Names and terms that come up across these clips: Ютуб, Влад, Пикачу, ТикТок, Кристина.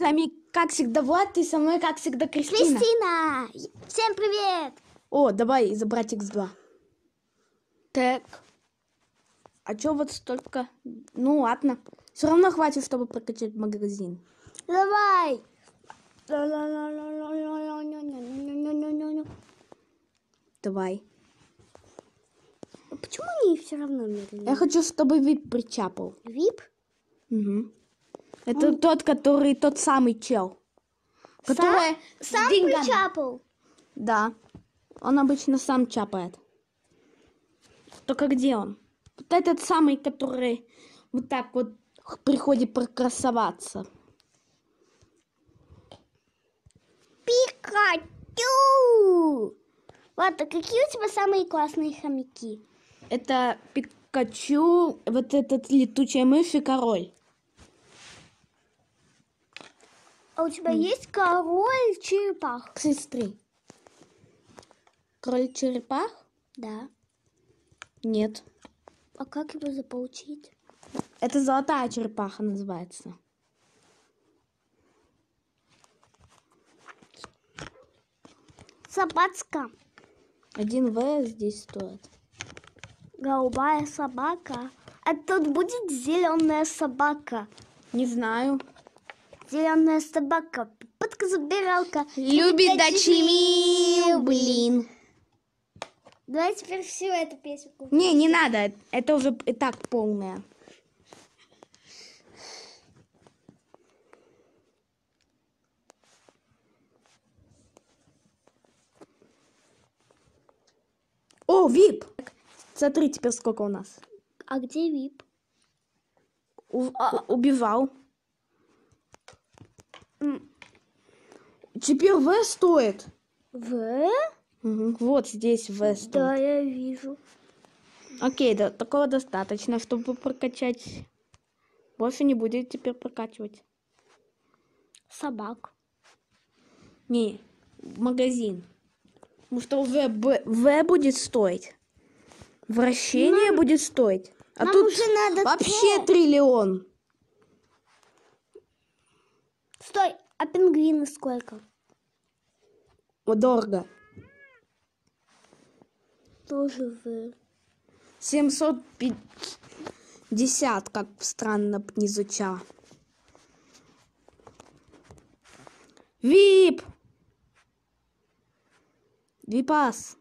С вами, как всегда, Влад, и со мной, как всегда, Кристина. Кристина! Всем привет! О, давай забрать X2. Так. А чё вот столько? Ну, ладно. Все равно хватит, чтобы прокачать магазин. Давай! Давай. А почему они все равно медленные? Я хочу, чтобы VIP причапал. VIP? Угу. Это он... тот самый чел. Который сам причапал? Да. Он обычно сам чапает. Только где он? Вот этот самый, который вот так вот приходит прокрасоваться. Пикачу! Ладно, какие у тебя самые классные хомяки? Это Пикачу, вот этот летучая мышь и король. А у тебя есть король черепах? Сестры. Король черепах? Да. Нет. А как его заполучить? Это золотая черепаха называется. Собачка. 1В здесь стоит. Голубая собака. А тут будет зеленая собака? Не знаю. Зеленая собака, подка-забиралка. Любит дочерью, блин. Давай теперь всю эту песню. Не, не надо. Это уже и так полная. О, VIP! Смотри теперь, сколько у нас. А где VIP? Убивал. Теперь В стоит. В? Угу. Вот здесь В стоит. Да, я вижу. Окей, да, такого достаточно, чтобы прокачать. Больше не будет теперь прокачивать. Собак. Не, магазин. Потому что уже В будет стоить. Вращение будет стоить. А нам тут надо вообще триллион. Стой, а пингвины сколько? Дорого. Тоже В. 750, как странно не звучало. Вип! Випас.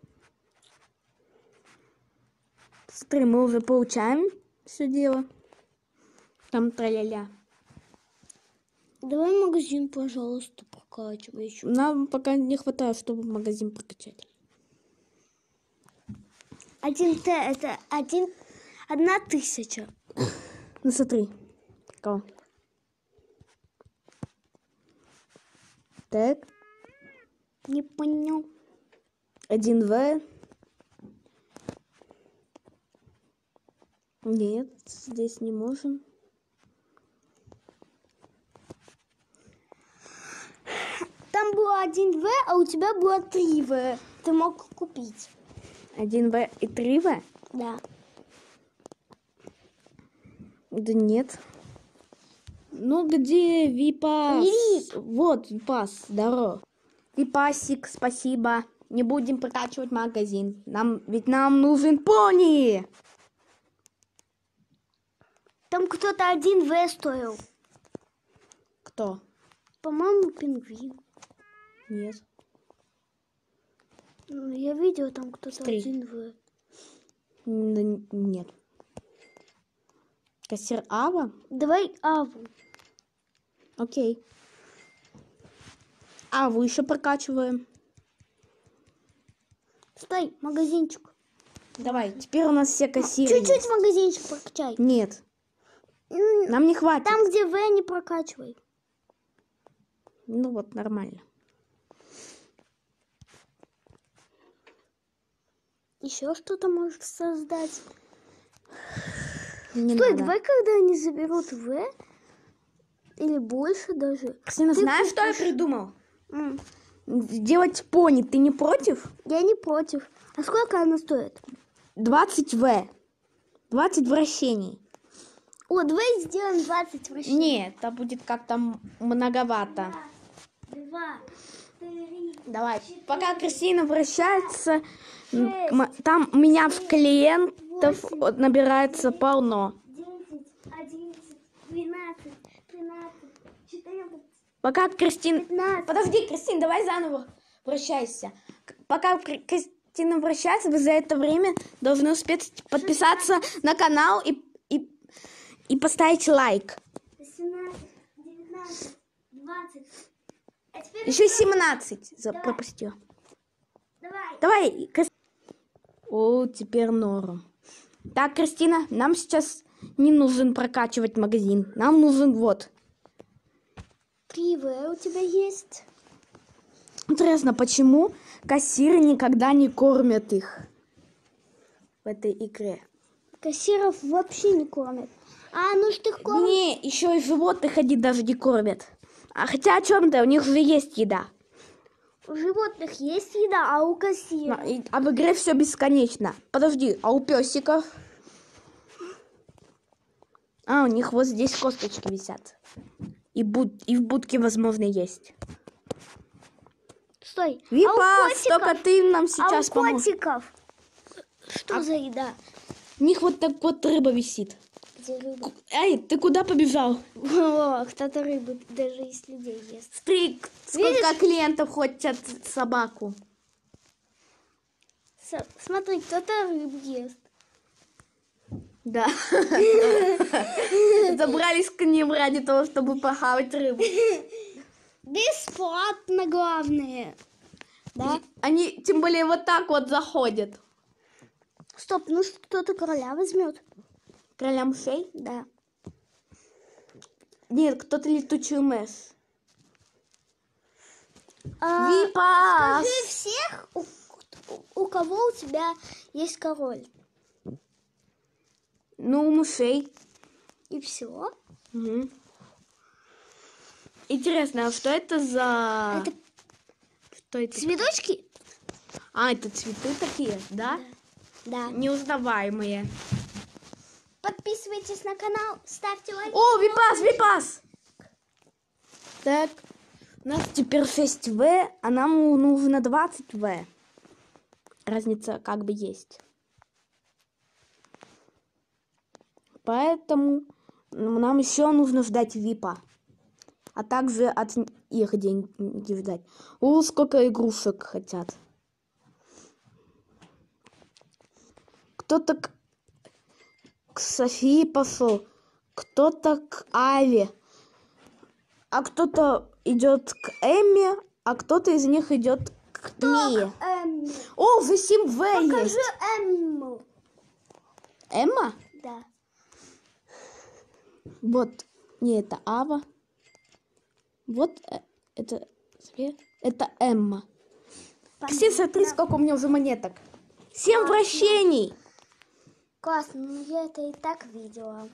Смотри, мы уже получаем все дело. Там траля-ля. Давай магазин, пожалуйста, прокачивай еще. Нам пока не хватает, чтобы магазин прокачать. 1Т это 1000. Ну смотри. Кого? Так. Не понял. 1В. Нет, здесь не можем. Там было 1В, а у тебя было 3В. Ты мог купить. 1В и 3В? Да. Да нет. Ну где Випас? Вот Випас, здорово. Випасик, спасибо. Не будем прокачивать магазин. Ведь нам нужен пони. Там кто-то 1В стоил. Кто? По-моему, пингвин. Нет. Я видела, там кто-то 1В. Нет. Кассир Ава? Давай Аву. Окей. Аву еще прокачиваем. Стой, магазинчик. Давай, теперь у нас все кассиры. Чуть-чуть магазинчик прокачай. Нет. Нам не хватит. Там, где В, не прокачивай. Ну вот, нормально. Еще что-то может создать. Не Стой, надо. Давай, когда они заберут В, или больше даже. Ксина, знаешь, что я придумал? Делать пони, ты не против? Я не против. А сколько она стоит? 20 В. 20 вращений. О, давай сделаем 20 вращений. Нет, это будет как-то многовато. Раз, два, три, давай. 4, пока Кристина вращается, 6, там 7, у меня в клиентов 8, набирается 9, полно. 10, 11, 12, 13, 14. Пока Кристина... 15. Подожди, Кристина, давай заново вращайся. Пока Кристина вращается, вы за это время должны успеть подписаться 16. На канал и поставить лайк. 18, 19, 20. А теперь еще 17 пропустил. Давай. О, теперь норм. Так, Кристина, нам сейчас не нужен прокачивать магазин. Нам нужен вот. 3В у тебя есть. Интересно, почему кассиры никогда не кормят их в этой игре? Кассиров вообще не кормят. А, ну что их кормят? Не, еще и животных они даже не кормят. А хотя о чем-то, у них же есть еда. У животных есть еда, а у кассиров... А в игре все бесконечно. Подожди, а у песиков? А, у них вот здесь косточки висят. И в будке, возможно, есть. Стой. Випас, только ты нам сейчас поможешь. А у котиков? Что за еда? У них вот так вот рыба висит. Рыба. Эй, ты куда побежал? О, кто-то рыбу даже из людей ест. Смотри, сколько клиентов хочет собаку. Смотри, кто-то рыбу ест. Да. Забрались к ним ради того, чтобы похавать рыбу. Бесплатно, главное. Да? Они, тем более, вот так вот заходят. Стоп, ну кто-то короля возьмет. Короля мышей? Да. Нет, кто-то летучую мышь. Випас! Скажи всех, у кого у тебя есть король. Ну, у мышей. И все. Угу. Интересно, а что это за... Это... Что это? Цветочки? А, это цветы такие, да? Да. Неузнаваемые. Подписывайтесь на канал, ставьте лайки. О, Випас! Так, у нас теперь 6В, а нам нужно 20В. Разница как бы есть. Поэтому нам еще нужно ждать випа. А также от их деньги ждать. О, сколько игрушек хотят. Кто-то к Софии пошел, кто-то к Аве, а кто-то идет к Эмме, а кто-то из них идет к Мии. О, уже 7В есть. Покажи Эмму. Эмма? Да. Вот, не это Ава. Вот это Эмма. Кстати, смотри, сколько у меня уже монеток. 7 вращений. Классно, ну я это и так видела.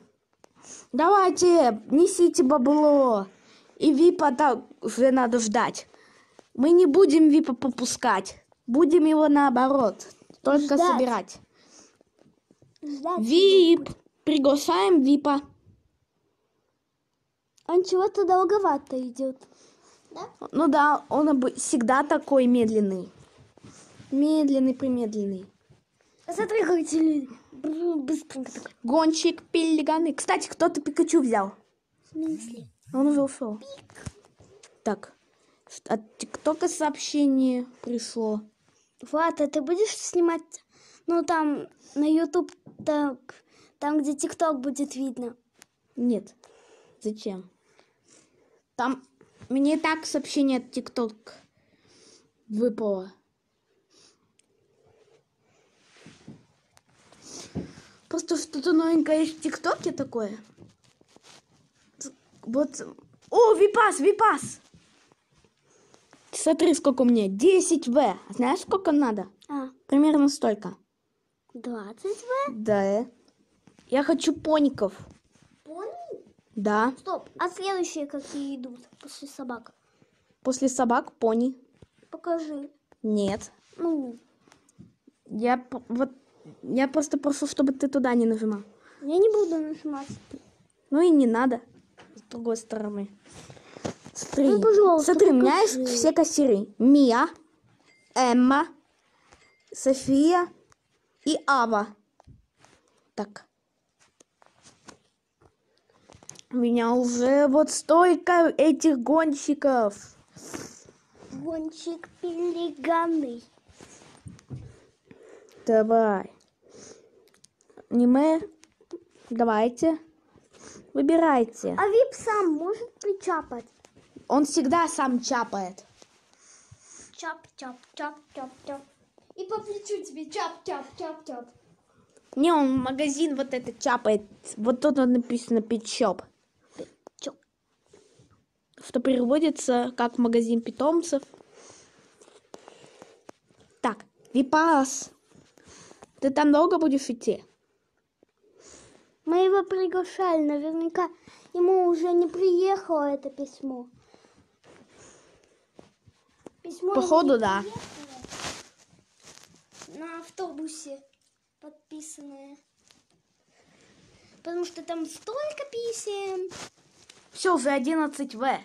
Давайте, несите бабло. И випа уже надо ждать. Мы не будем випа попускать. Будем его наоборот. Только ждать. Собирать. Ждать. Вип. Приглашаем випа. Он чего-то долговато идет. Да? Ну да, он всегда такой медленный. Медленный-примедленный. Смотри, какой быстренько такой. Гонщик, пелиганы. Кстати, кто-то Пикачу взял. В смысле? Он уже ушел. Пик. Так, от ТикТока сообщение пришло. Влад, а ты будешь снимать? Ну там, на Ютуб, там где ТикТок будет видно. Нет. Зачем? Там мне так сообщение от ТикТок выпало. Просто что-то новенькое есть в ТикТоке такое. Вот. О, Випас! Смотри, сколько у меня. 10В. Знаешь, сколько надо? Примерно столько. 20В? Да. Я хочу поников. Пони? Да. Стоп, а следующие какие идут после собак? После собак пони. Покажи. Нет. Ну. Я просто прошу, чтобы ты туда не нажимал. Я не буду нажимать. Ну и не надо. С другой стороны. Смотри, ну, смотри, у меня есть все кассиры. Мия, Эмма, София и Ава. Так. У меня уже вот столько этих гонщиков. Гонщик пелиганный. Давай. Аниме. Давайте. Выбирайте. А Вип сам может причапать? Он всегда сам чапает. Чап-чап-чап-чап-чап. И по плечу тебе чап-чап-чап-чап. Не, он магазин вот этот чапает. Вот тут вот написано петчоп. Что переводится как магазин питомцев. Так, Випас. Ты там долго будешь идти? Мы его приглашали. Наверняка ему уже не приехало это письмо. Походу, да. На автобусе подписанное. Потому что там столько писем. Все, уже 11В.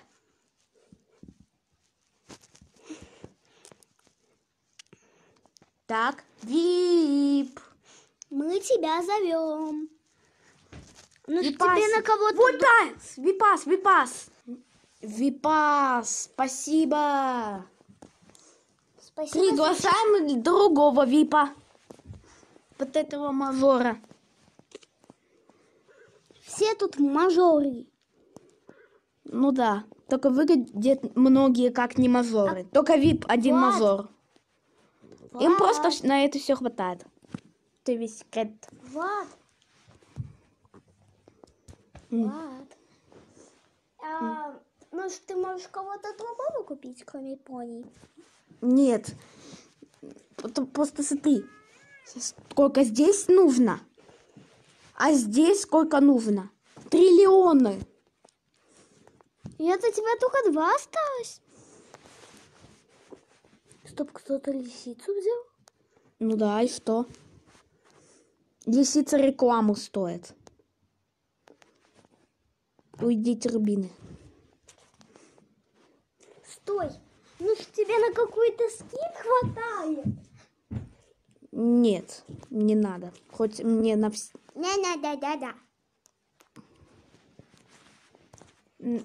Так, Вип. Мы тебя зовем. Ну, тебе на кого-то... Вот так! Випас, Випас! Випас, спасибо! Спасибо. Приглашаем другого Випа. Вот этого мажора. Все тут мажоры. Ну да. Только выглядят многие как не мажоры. Только Вип один Влад. Мажор. Влад. Им просто на это все хватает. Ты весь секрет. Влад. Влад. А, может, ты можешь кого-то другого купить, кроме пони? Нет. Просто смотри. Сколько здесь нужно. А здесь сколько нужно. Триллионы. И это у тебя только два осталось. Чтоб кто-то лисицу взял. Ну да, и что? Лисица рекламу стоит. Уйдите, рубины. Стой. Ну ж тебе на какой-то скид хватает. Нет, не надо. Хоть мне на все. Не-не-да-да-да.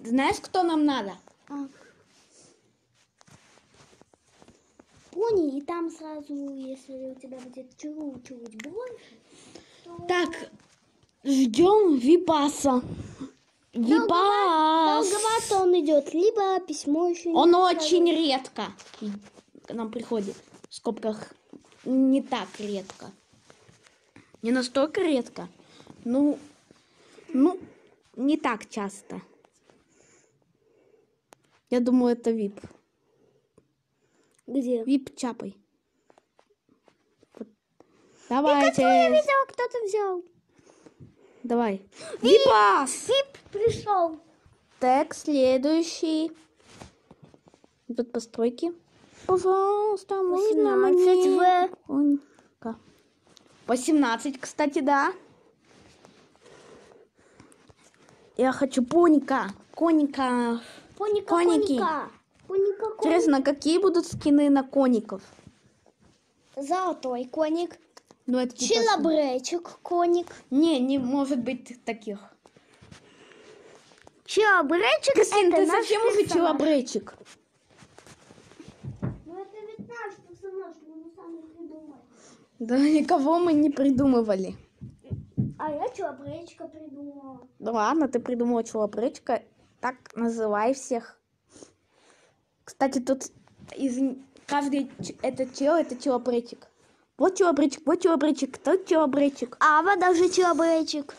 Знаешь, кто нам надо? А. Пони, и там сразу, если у тебя будет чуть-чуть больше. То... Так, ждем Випаса. Випас. Долговато он идет, либо письмо еще не. Он очень редко к нам приходит. В скобках не так редко. Не настолько редко. Ну, не так часто. Я думаю, это Вип. Где? Вип чапай. Давайте. Пикачу я видела, кто-то взял. Давай. Випас! Вип пришел. Так, следующий. Тут постройки. Пожалуйста, можно мне... 18, кстати, да. Я хочу поника. Коника. Коника, коники. Коника. Интересно, какие будут скины на коников? Золотой коник. Ну, это челобречек коник. Не может быть таких. Челобречек. Кристина, ты зачем уже челобречек? Ну, это ведь наш персонаж, мы не сами придумали. Да, никого мы не придумывали. А я челобречка придумала. Да ладно, ты придумала челобречка. Так называй всех. Кстати, тут каждый этот чел, это челобречик. Вот челобречик, вот челобречик, тот челобречик. Ава даже челобречик.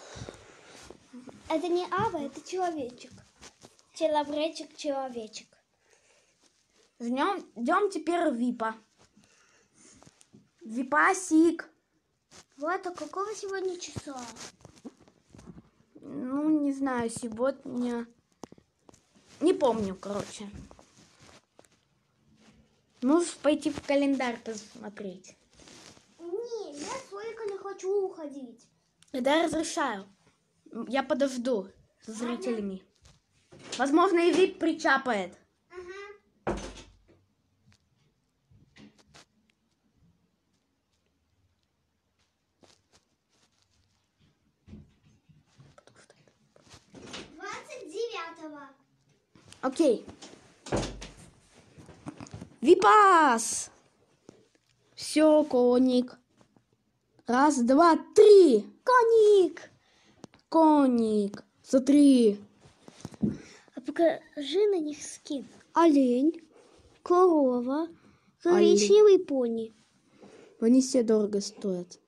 Это не Ава, это человечек. Челобречик, человечек. Ждем теперь Випа. Випасик. Вот, а какого сегодня числа? Ну, не знаю, сегодня... Не помню, короче. Можешь пойти в календарь посмотреть. Не, я столько не хочу уходить. Тогда разрешаю. Я подожду. зрителями. Возможно, и вип причапает. Ага. Окей. Випас. Все, коник. Раз, два, три. Коник. Коник. Смотри. А покажи на них скин. Олень, корова, коричневый пони. Они все дорого стоят.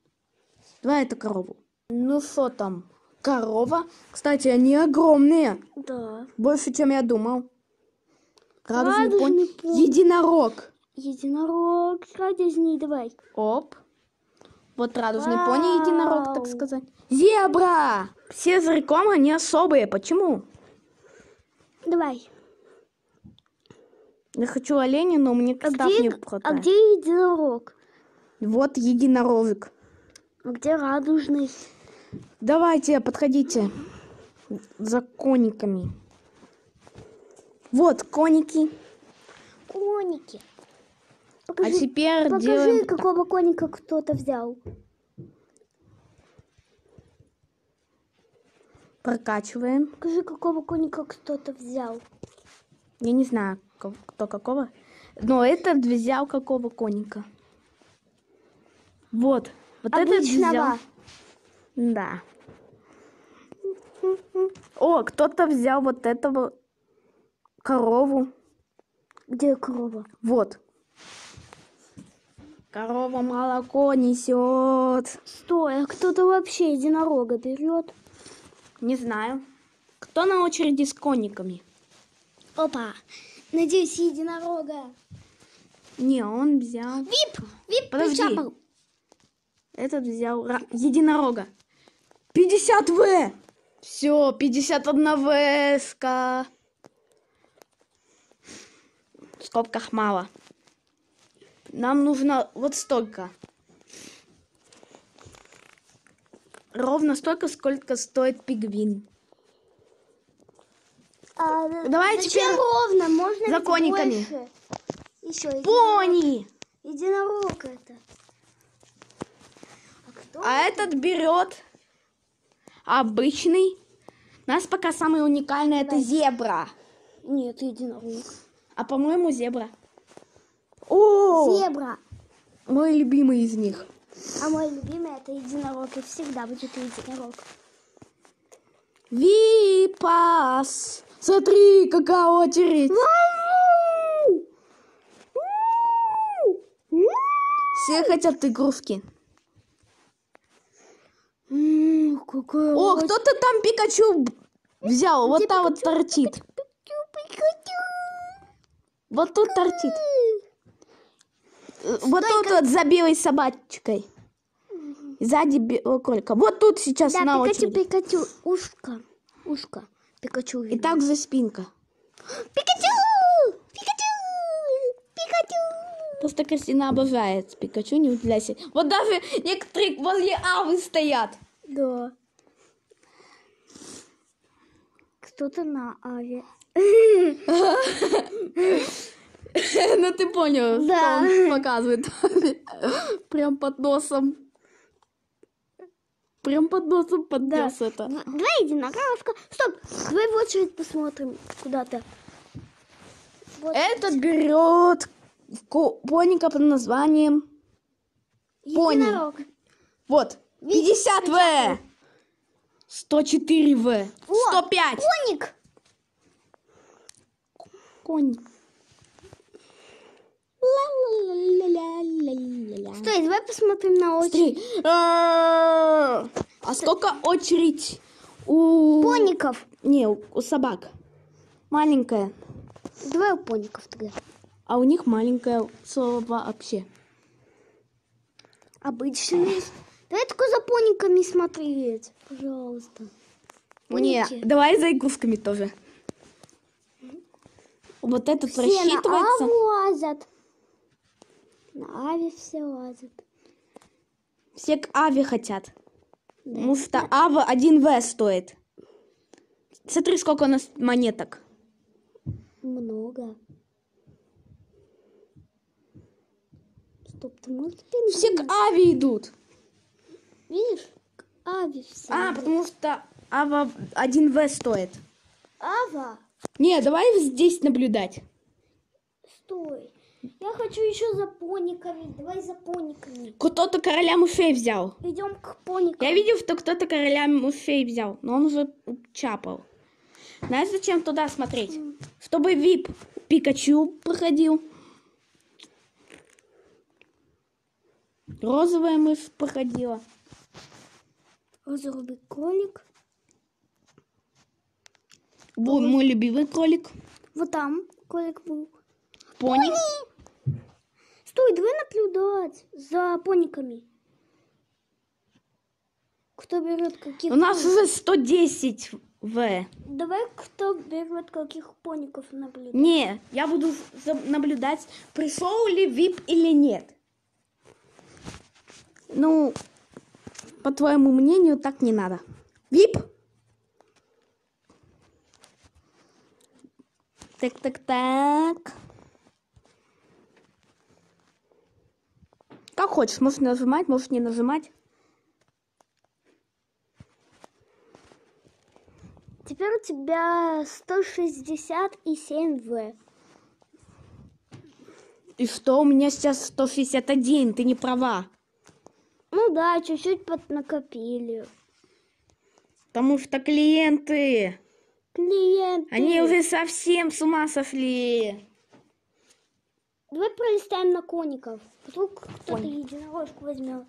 Давай эту корову. Ну что там? Корова. Кстати, они огромные. Да. Больше, чем я думал. Радужный пони. Единорог. Единорог. Радужный, давай. Оп. Вот радужный пони, единорог, так сказать. Зебра. Все зриком, они особые. Почему? Давай. Я хочу оленя, но мне кстати не хватает. А где единорог? Вот единорожек. А где радужный? Давайте, подходите за кониками. Вот коники. Коники. Покажи, а теперь покажи, делаем... какого коника кто-то взял. Прокачиваем. Покажи, какого коника кто-то взял. Я не знаю, кто какого. Но этот взял какого коника. Вот. Вот этот взял. Да. О, кто-то взял вот этого корову. Где корова? Вот. Корова молоко несет. Стой, а кто-то вообще единорога берет? Не знаю. Кто на очереди с кониками? Опа. Надеюсь, единорога. Не, он взял... Вип! Вип! Подожди. Причапал. Этот взял единорога. 50 В! Все, 51 В-ска. В скобках мало. Нам нужно вот столько. Ровно столько, сколько стоит пингвин. Давай теперь ровно, можно за кониками. Еще пони! Единорог это. А этот берет обычный. У нас пока самое уникальное это зебра. Нет, единорог. А по-моему зебра. О! Зебра. Мой любимый из них. А мой любимый это единорог. И всегда будет единорог. Випас. Смотри, какая очередь. Все хотят игрушки. О, кто-то там Пикачу взял. Вот там вот торчит. Вот тут торчит. Вот тут вот за белой собачкой. Сзади белого кролика. Вот тут сейчас да, на очередь. Пикачу, ушко. Ушко. Пикачу. И так за спинка. Пикачу! Пикачу! Пикачу! Просто Кристина обожает Пикачу, не удивляйся. Вот даже некоторые возле авы стоят. Да. Кто-то на аве. Ну ты понял, да, что он показывает. Прям под носом. Прям под носом поднес да. Это. Давай единорожка. Стоп, давай в очередь посмотрим куда-то. Вот. Этот берет поника под названием единорог. Пони. Вот. 50 В. 104 В. 105. Коник. Коник. Стой, давай посмотрим на очередь. А сколько очередь у... Поников. Не, у собак. Маленькая. Давай у поников тогда. А у них маленькое слово вообще. Обычный. Давай только за пониками смотреть. Пожалуйста. Не, давай за игрушками тоже. Вот этот рассчитывается. Все на аве все лазят. Все к аве хотят. Да. Потому что ава 1 В стоит. Смотри, сколько у нас монеток. Много. Стоп, ты можешь... Все к Ави идут. Видишь? К Ави все. А, потому что Ава 1В стоит. Ава? Не, давай здесь наблюдать. Стой. Я хочу еще за пониками. Давай за пониками. Кто-то короля муфей взял. Идем к поникам. Я видел, что кто-то короля муфей взял, но он уже чапал. Знаешь, зачем туда смотреть? Чтобы VIP Пикачу проходил. Розовая мышь проходила. Розовый кролик. Был мой любимый кролик. Вот там кролик был. Пони. Пони. Стой, давай наблюдать за пониками. Кто берет каких... У нас уже 110 В. Давай, кто берет каких поников наблюдать. Не, я буду наблюдать, пришел ли VIP или нет. Ну, по твоему мнению, так не надо. VIP? Так. Как хочешь, можешь нажимать, можешь не нажимать. Теперь у тебя 167 В. И что, у меня сейчас 161, ты не права. Ну да, чуть-чуть поднакопили. Потому что клиенты... Они уже совсем с ума сошли. Давай пролистаем на коников. Вдруг кто-то единорожку возьмет.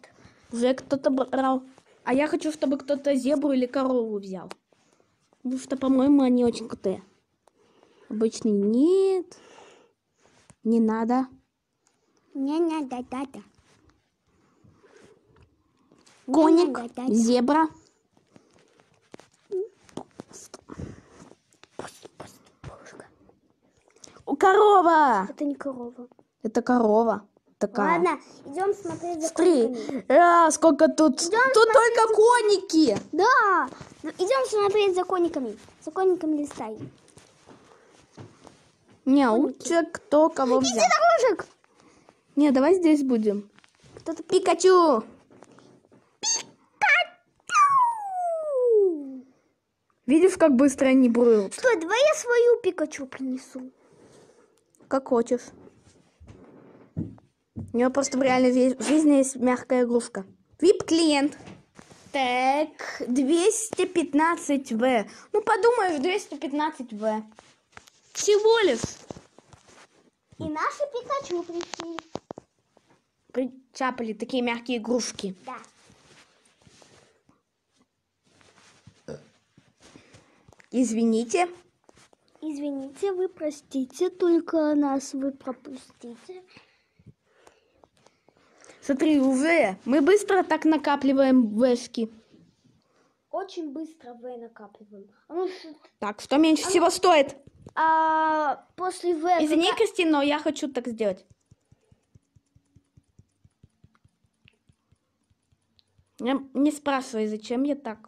Уже кто-то брал. А я хочу, чтобы кто-то зебру или корову взял. Потому что, по-моему, они очень крутые. Обычный нет. Не надо. Не надо, да-да. Коник, зебра. Корова! Это не корова. Это корова. Такая. Ладно, идем смотреть за кониками. Сколько тут? Идем тут только за... коники. Да. Идем смотреть за кониками. За кониками листай. Не, лучше кто кого взял. Единорожек! Не, давай здесь будем. Кто-то Пикачу. Пикачу! Видишь, как быстро они бруют? Стой, давай я свою Пикачу принесу. Как хочешь. У него просто в реальной жизни есть мягкая игрушка. VIP-клиент. Так, 215 В. Ну, подумаешь, 215 В. Всего лишь. И наши Пикачу пришли. Причапали такие мягкие игрушки. Да. Извините. Извините, вы простите, только нас вы пропустите. Смотри, уже мы быстро так накапливаем вэшки. Очень быстро В накапливаем. Так, что меньше всего стоит? После В... Извини, Кристина, но я хочу так сделать. Не спрашивай, зачем я так...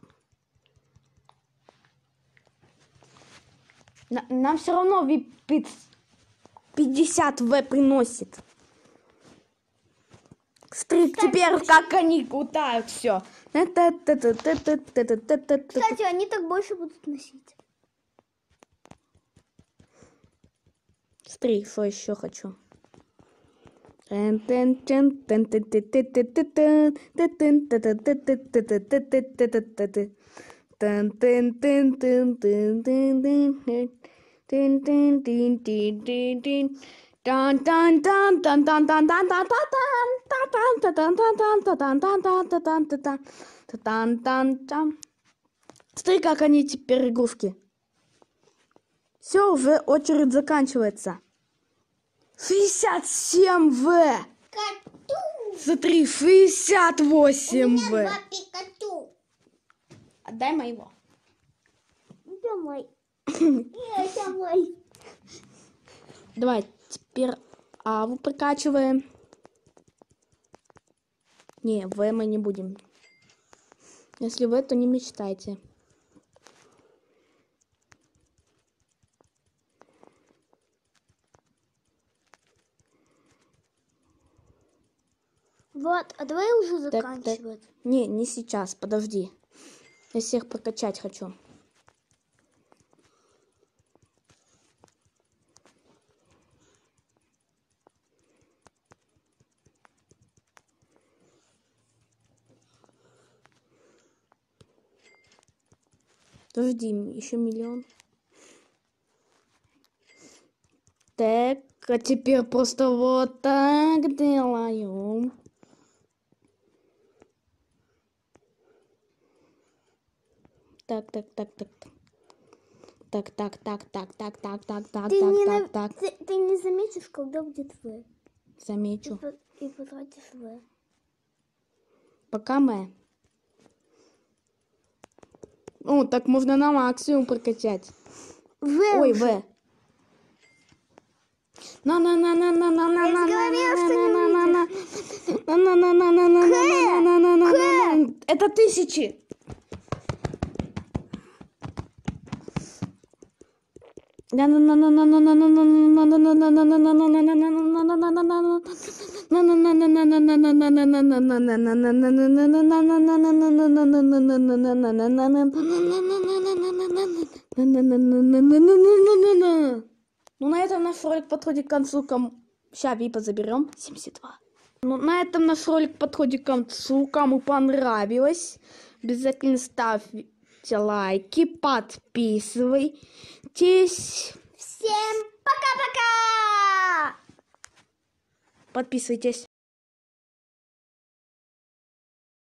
Нам все равно 50 В приносит. Стрик, теперь как они кутают все. Кстати, они так больше будут носить. Стрик, что еще хочу? Смотри, как они теперь игрушки. Все, уже очередь заканчивается. 67 В. Смотри, 68 В. Отдай моего. Это мой. Это мой. Давай, теперь Аву прокачиваем. Не, В мы не будем. Если В, то не мечтайте. Влад, а давай уже заканчивать. Так. Не сейчас, подожди. Я всех прокачать хочу. Подожди, еще миллион. Так, а теперь просто вот так делаю. Так. Ты не заметишь, когда будет В. Замечу. И потратишь В. Пока мы. О, так можно на максимум прокачать. Ой, В. Это тысячи. Ну, на этом наш ролик подходит к концу. Сейчас Випа заберем. 72. Ну, на этом наш ролик подходит к концу. Кому понравилось, обязательно ставьте лайки, подписывайтесь. Всем пока-пока! Подписывайтесь.